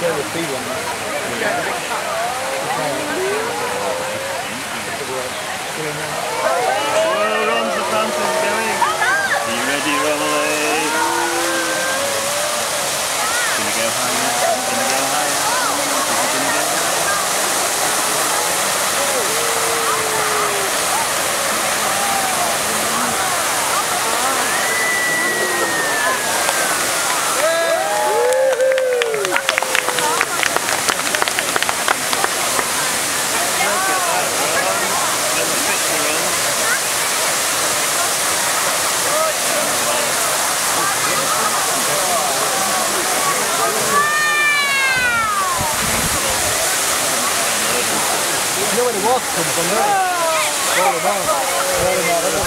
Sarah Thielen. Well, runs the Phantom, Billy. Are you ready, Romilly? Gonna go higher, gonna go higher.